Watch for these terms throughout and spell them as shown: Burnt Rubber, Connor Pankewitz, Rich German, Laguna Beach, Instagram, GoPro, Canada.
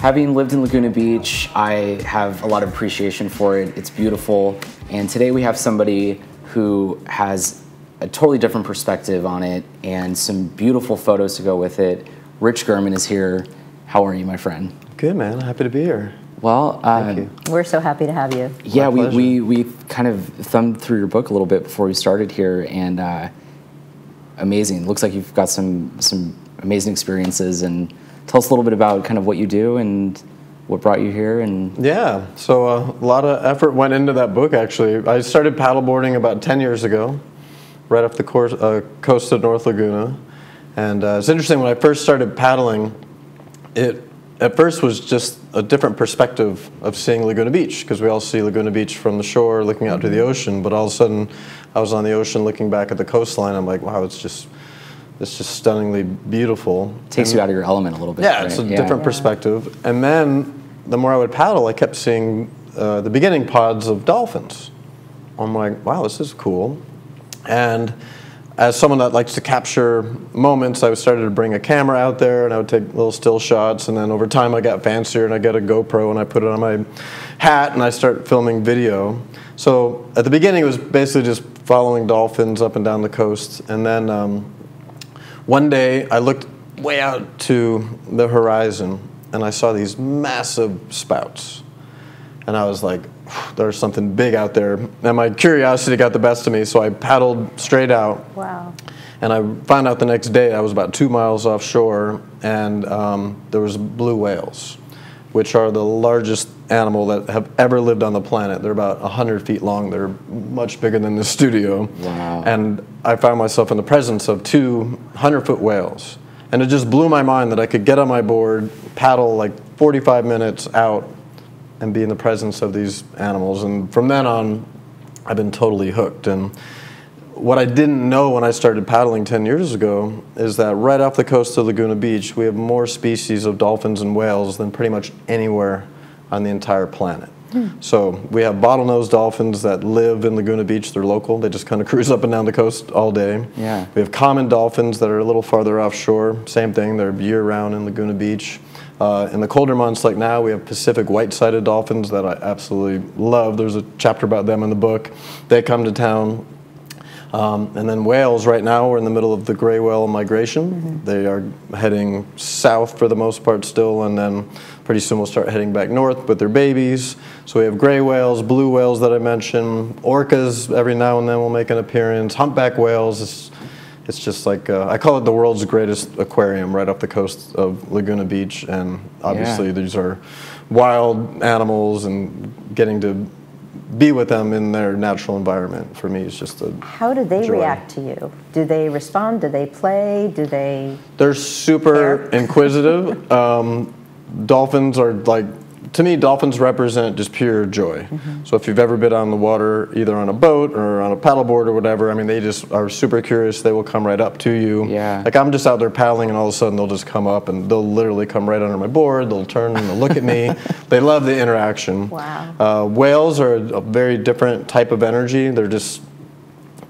Having lived in Laguna Beach, I have a lot of appreciation for it. It's beautiful. And today we have somebody who has a totally different perspective on it and some beautiful photos to go with it. Rich German is here. How are you, my friend? Good, man. Happy to be here. Well, thank you. We're so happy to have you. Yeah, we kind of thumbed through your book a little bit before we started here, and amazing. Looks like you've got some amazing experiences. And tell us a little bit about kind of what you do and what brought you here. And yeah, so a lot of effort went into that book, actually. I started paddleboarding about 10 years ago, right off the coast of North Laguna. And it's interesting, when I first started paddling, it at first was just a different perspective of seeing Laguna Beach, because we all see Laguna Beach from the shore looking out to the ocean, but all of a sudden I was on the ocean looking back at the coastline. I'm like, wow, it's just stunningly beautiful. Takes you out of your element a little bit. Yeah, right? It's a different perspective. And then the more I would paddle, I kept seeing the beginning pods of dolphins. I'm like, wow, this is cool. And as someone that likes to capture moments, I started to bring a camera out there, and I would take little still shots, and then over time I got fancier, and I got a GoPro, and I put it on my hat, and I start filming video. So at the beginning, it was basically just following dolphins up and down the coast, and then one day I looked way out to the horizon, and I saw these massive spouts, and I was like, there's something big out there. And my curiosity got the best of me, so I paddled straight out. Wow. And I found out the next day I was about 2 miles offshore, and there was blue whales, which are the largest animal that have ever lived on the planet. They're about 100 feet long. They're much bigger than the studio. Wow. And I found myself in the presence of 200-foot whales. And it just blew my mind that I could get on my board, paddle like 45 minutes out, and be in the presence of these animals. And from then on, I've been totally hooked. And what I didn't know when I started paddling 10 years ago is that right off the coast of Laguna Beach, we have more species of dolphins and whales than pretty much anywhere on the entire planet. So we have bottlenose dolphins that live in Laguna Beach. They're local. They just kind of cruise up and down the coast all day. Yeah. We have common dolphins that are a little farther offshore. Same thing. They're year-round in Laguna Beach. In the colder months like now, we have Pacific white-sided dolphins that I absolutely love. There's a chapter about them in the book. They come to town. And then whales, right now, we're in the middle of the gray whale migration. They are heading south for the most part still, and then pretty soon we'll start heading back north with their babies. So we have gray whales, blue whales that I mentioned, orcas every now and then will make an appearance, humpback whales. It's just like, I call it the world's greatest aquarium right off the coast of Laguna Beach. And obviously these are wild animals, and getting to be with them in their natural environment for me is just a How do they react to you? Do they respond? Do they play? Do they They're super inquisitive. Dolphins are like, to me, dolphins represent just pure joy. So if you've ever been on the water, either on a boat or on a paddleboard or whatever, I mean, they just are super curious. They will come right up to you. Yeah. Like, I'm just out there paddling, and all of a sudden they'll just come up, and they'll literally come right under my board. They'll turn and they'll look at me. They love the interaction. Wow. Whales are a very different type of energy. They're just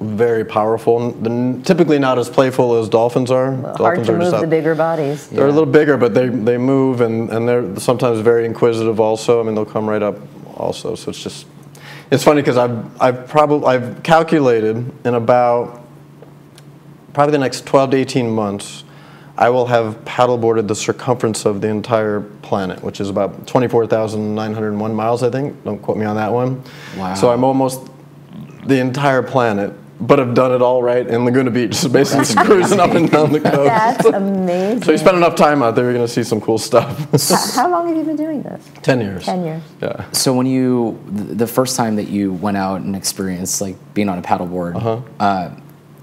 very powerful. They're typically not as playful as dolphins are. Dolphins to are move just the bigger bodies. They're a little bigger, but they move, and they're sometimes very inquisitive also. I mean, they'll come right up also. So it's just, it's funny, because I've calculated in about probably the next 12 to 18 months, I will have paddleboarded the circumference of the entire planet, which is about 24,901 miles, I think. Don't quote me on that one. Wow. So I'm almost the entire planet, but I've done it all right in Laguna Beach. So basically just cruising up and down the coast. That's amazing. So you spend enough time out there, you're going to see some cool stuff. How long have you been doing this? 10 years. 10 years. Yeah. So when you, the first time that you went out and experienced like being on a paddleboard,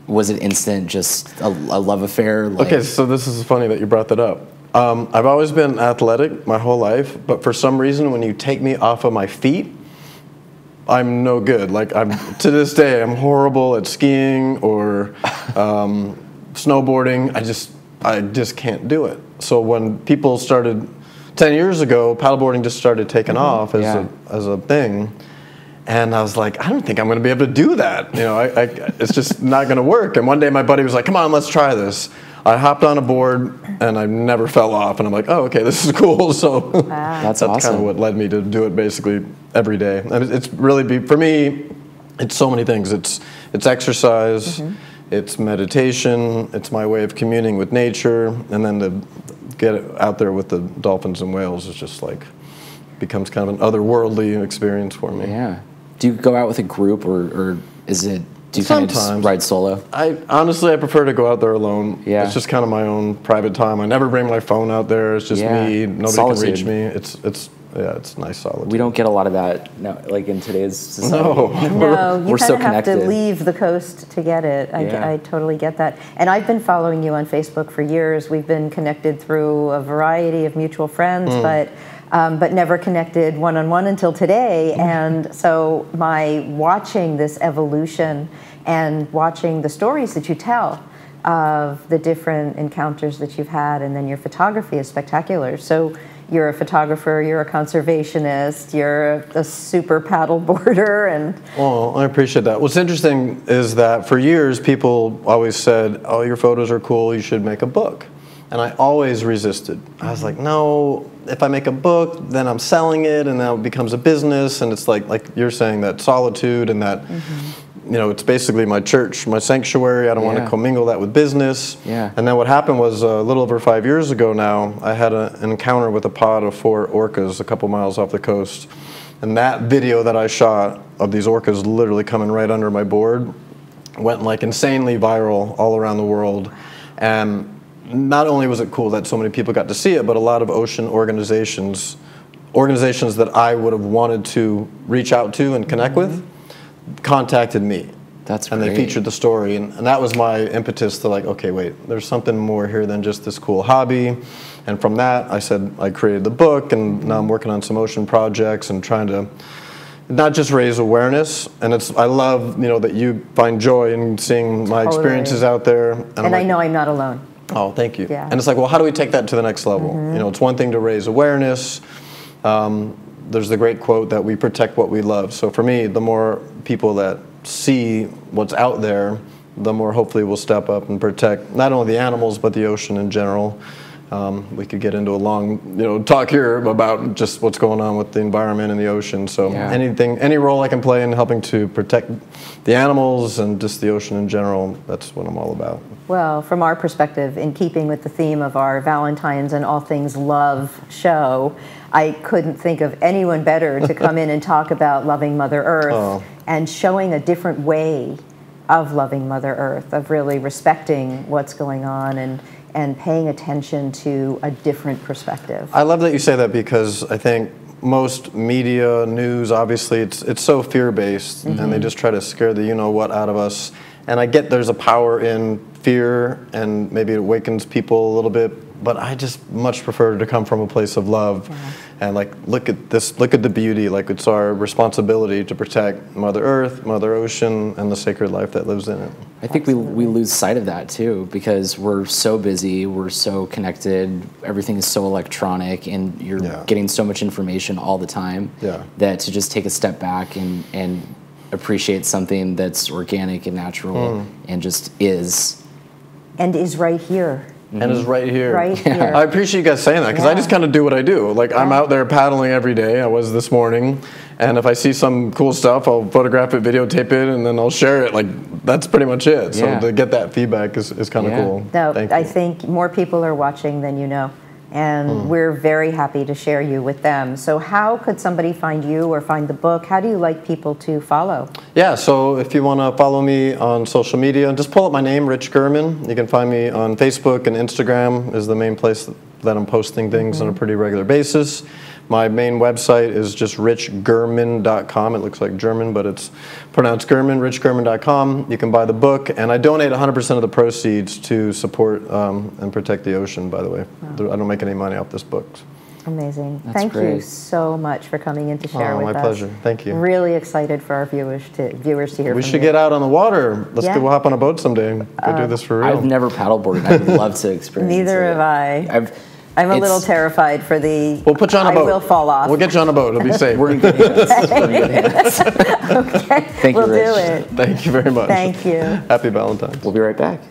was it instant, just a love affair? Like, okay, so this is funny that you brought that up. I've always been athletic my whole life, but for some reason when you take me off of my feet, I'm no good. Like, to this day, I'm horrible at skiing or snowboarding. I just can't do it. So when people started 10 years ago, paddleboarding just started taking off as a thing, and I was like, I don't think I'm going to be able to do that. You know, it's just not going to work. And one day my buddy was like, come on, let's try this. I hopped on a board and I never fell off, and I'm like, oh, okay, this is cool. So that's awesome. Kind of what led me to do it basically every day. And it's really, for me, it's so many things. It's exercise, it's meditation, it's my way of communing with nature, and then to get out there with the dolphins and whales is just like, becomes kind of an otherworldly experience for me. Yeah. Do you go out with a group, or is it, do you kind of just ride solo? Honestly, I prefer to go out there alone. Yeah. It's just kind of my own private time. I never bring my phone out there. It's just me. Nobody can reach me. It's nice solitude. We don't get a lot of that now, like in today's society. No. We're so connected. You kind of have to leave the coast to get it. I totally get that. And I've been following you on Facebook for years. We've been connected through a variety of mutual friends, but never connected one-on-one until today. And so my watching this evolution and watching the stories that you tell of the different encounters that you've had, and then your photography is spectacular. So you're a photographer, you're a conservationist, you're a super paddleboarder, and... Well, I appreciate that. What's interesting is that for years people always said, oh, your photos are cool, you should make a book. And I always resisted. I was like, no, if I make a book, then I'm selling it, and now it becomes a business, and it's like you're saying, that solitude and that, you know, it's basically my church, my sanctuary. I don't want to commingle that with business. Yeah. And then what happened was a little over 5 years ago now, I had an encounter with a pod of 4 orcas a couple miles off the coast. And that video that I shot of these orcas literally coming right under my board went like insanely viral all around the world. And not only was it cool that so many people got to see it, but a lot of ocean organizations that I would have wanted to reach out to and connect with, contacted me. That's great. And they featured the story, and that was my impetus to like, okay, wait, there's something more here than just this cool hobby. And from that, I said I created the book, and now I'm working on some ocean projects and trying to not just raise awareness, and I love, you know, that you find joy in seeing my experiences out there. And like, I know I'm not alone. Oh, thank you. Yeah. And it's like, well, how do we take that to the next level? You know, it's one thing to raise awareness. There's the great quote that we protect what we love. So for me, the more people that see what's out there, the more hopefully we'll step up and protect not only the animals, but the ocean in general. We could get into a long, you know, talk here about just what's going on with the environment and the ocean. So any role I can play in helping to protect the animals and just the ocean in general, that's what I'm all about. Well, from our perspective, in keeping with the theme of our Valentine's and All Things Love show, I couldn't think of anyone better to come in and talk about loving Mother Earth and showing a different way of loving Mother Earth, of really respecting what's going on and paying attention to a different perspective. I love that you say that, because I think most media, news, obviously, it's so fear-based, and they just try to scare the you-know-what out of us. And I get there's a power in fear, and maybe it awakens people a little bit, but I just much prefer to come from a place of love. Yeah. And like, look at this, look at the beauty, like it's our responsibility to protect Mother Earth, Mother Ocean, and the sacred life that lives in it. I think we lose sight of that too, because we're so busy, we're so connected, everything is so electronic, and you're getting so much information all the time that to just take a step back and appreciate something that's organic and natural and just is. And is right here. And is right here. Right here. I appreciate you guys saying that, because I just kind of do what I do. Like, I'm out there paddling every day. I was this morning. And if I see some cool stuff, I'll photograph it, videotape it, and then I'll share it. Like, that's pretty much it. So to get that feedback is kind of cool. No, I think more people are watching than you know. And we're very happy to share you with them. So how could somebody find you or find the book? How do you like people to follow? Yeah, so if you want to follow me on social media, just pull up my name, Rich German. You can find me on Facebook, and Instagram is the main place that I'm posting things on a pretty regular basis. My main website is just richgerman.com. It looks like German, but it's pronounced German, richgerman.com. You can buy the book, and I donate 100% of the proceeds to support and protect the ocean, by the way. Wow. I don't make any money off this book. Amazing. Thank you so much for coming in to share with us. My pleasure. Thank you. Really excited for our viewers to hear from you. We should get out on the water. We'll hop on a boat someday. Go do this for real. I've never paddleboarded. I'd love to experience it. Neither have I. I'm a little terrified for the. We'll put you on a boat. I will fall off. We'll get you on a boat. It'll be safe. We're in good hands. Okay. Thank you, Rich. We'll do it. Thank you very much. Thank you. Happy Valentine's. We'll be right back.